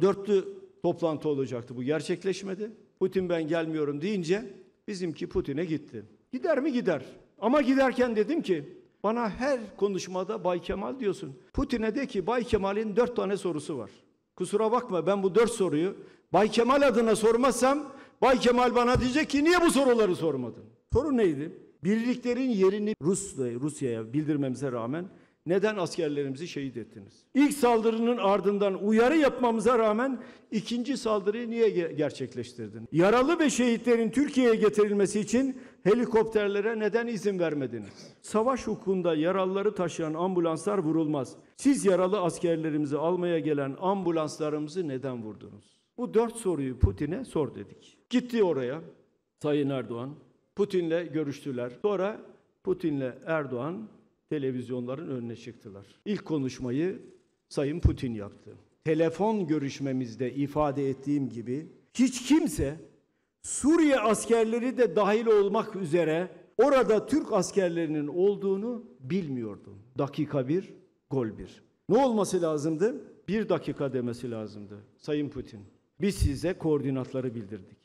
dörtlü toplantı olacaktı. Bu gerçekleşmedi. Putin ben gelmiyorum deyince bizimki Putin'e gitti. Gider mi? Gider. Ama giderken dedim ki bana her konuşmada Bay Kemal diyorsun. Putin'e de ki Bay Kemal'in 4 tane sorusu var. Kusura bakma ben bu 4 soruyu Bay Kemal adına sormazsam Bay Kemal bana diyecek ki niye bu soruları sormadın? Soru neydi? Birliklerin yerini Rusya'ya bildirmemize rağmen neden askerlerimizi şehit ettiniz? İlk saldırının ardından uyarı yapmamıza rağmen ikinci saldırıyı niye gerçekleştirdin? Yaralı ve şehitlerin Türkiye'ye getirilmesi için helikopterlere neden izin vermediniz? Savaş hukukunda yaralıları taşıyan ambulanslar vurulmaz. Siz yaralı askerlerimizi almaya gelen ambulanslarımızı neden vurdunuz? Bu 4 soruyu Putin'e sor dedik. Gitti oraya Sayın Erdoğan. Putin'le görüştüler. Sonra Putin'le Erdoğan televizyonların önüne çıktılar. İlk konuşmayı Sayın Putin yaptı. Telefon görüşmemizde ifade ettiğim gibi hiç kimse Suriye askerleri de dahil olmak üzere orada Türk askerlerinin olduğunu bilmiyordu. Dakika 1, gol 1. Ne olması lazımdı? 1 dakika demesi lazımdı Sayın Putin. Biz size koordinatları bildirdik.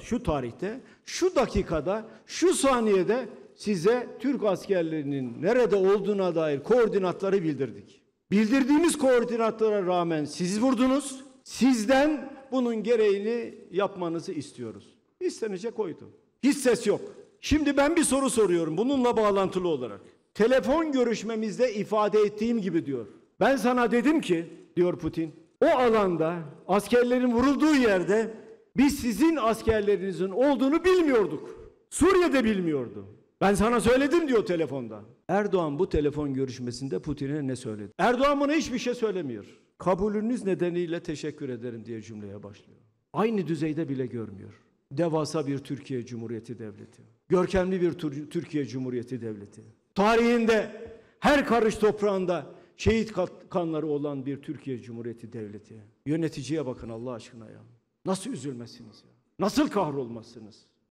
Şu tarihte, şu dakikada, şu saniyede size Türk askerlerinin nerede olduğuna dair koordinatları bildirdik. Bildirdiğimiz koordinatlara rağmen siz vurdunuz. Sizden bunun gereğini yapmanızı istiyoruz. İstenecek oydu. Hiç ses yok. Şimdi ben bir soru soruyorum bununla bağlantılı olarak. Telefon görüşmemizde ifade ettiğim gibi diyor. Ben sana dedim ki diyor Putin, o alanda askerlerin vurulduğu yerde biz sizin askerlerinizin olduğunu bilmiyorduk. Suriye'de bilmiyordu. Ben sana söyledim diyor telefonda. Erdoğan bu telefon görüşmesinde Putin'e ne söyledi? Erdoğan buna hiçbir şey söylemiyor. Kabulünüz nedeniyle teşekkür ederim diye cümleye başlıyor. Aynı düzeyde bile görmüyor. Devasa bir Türkiye Cumhuriyeti Devleti. Görkemli bir Türkiye Cumhuriyeti Devleti. Tarihinde her karış toprağında şehit kanları olan bir Türkiye Cumhuriyeti Devleti. Yöneticiye bakın Allah aşkına ya. Nasıl üzülmezsiniz ya? Nasıl kahrolmazsınız?